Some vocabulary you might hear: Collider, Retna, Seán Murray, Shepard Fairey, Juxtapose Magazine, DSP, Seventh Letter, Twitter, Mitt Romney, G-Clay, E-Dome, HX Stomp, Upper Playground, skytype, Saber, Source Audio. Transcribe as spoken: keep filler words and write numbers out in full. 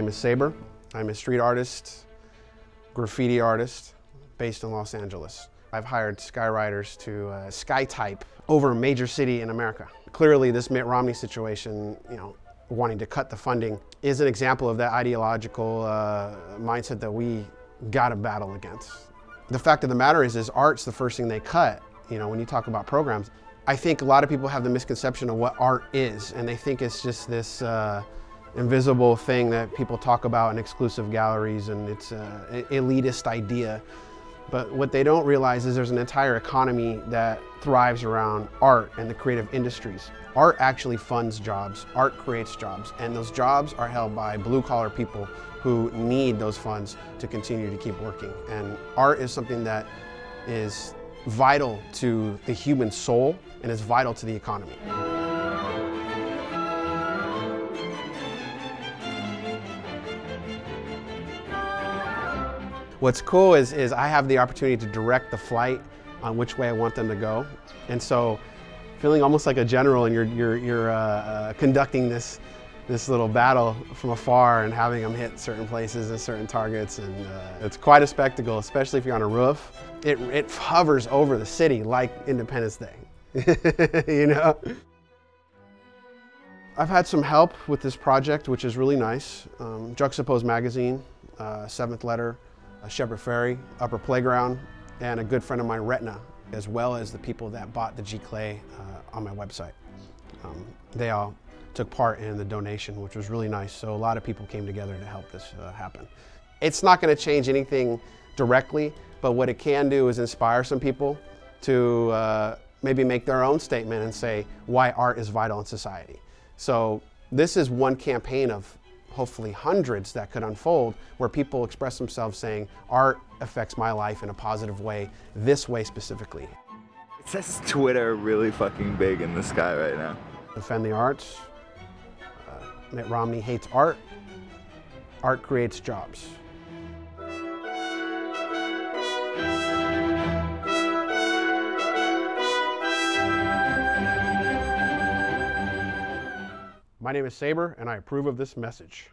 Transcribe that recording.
name is Saber. I'm a street artist, graffiti artist, based in Los Angeles. I've hired skywriters to uh, skytype over a major city in America. Clearly, this Mitt Romney situation, you know, wanting to cut the funding, is an example of that ideological uh, mindset that we gotta battle against. The fact of the matter is, is art's the first thing they cut. You know, when you talk about programs, I think a lot of people have the misconception of what art is, and they think it's just this uh, invisible thing that people talk about in exclusive galleries, and it's an elitist idea. But what they don't realize is there's an entire economy that thrives around art and the creative industries. Art actually funds jobs, art creates jobs, and those jobs are held by blue-collar people who need those funds to continue to keep working. And art is something that is vital to the human soul and is vital to the economy. What's cool is, is I have the opportunity to direct the flight on which way I want them to go. And so feeling almost like a general, and you're, you're, you're uh, uh, conducting this, this little battle from afar and having them hit certain places and certain targets. And uh, it's quite a spectacle, especially if you're on a roof. It, it hovers over the city like Independence Day, you know? I've had some help with this project, which is really nice. Um, Juxtapose Magazine, uh, Seventh Letter, Uh, Shepard Fairey, Upper Playground, and a good friend of mine, Retna, as well as the people that bought the G-Clay uh, on my website. Um, they all took part in the donation, which was really nice, so a lot of people came together to help this uh, happen. It's not going to change anything directly, but what it can do is inspire some people to uh, maybe make their own statement and say why art is vital in society. So this is one campaign of hopefully hundreds that could unfold, where people express themselves saying, art affects my life in a positive way, this way specifically. It says Twitter really fucking big in the sky right now. Defend the arts. Uh, Mitt Romney hates art. Art creates jobs. My name is Saber, and I approve of this message.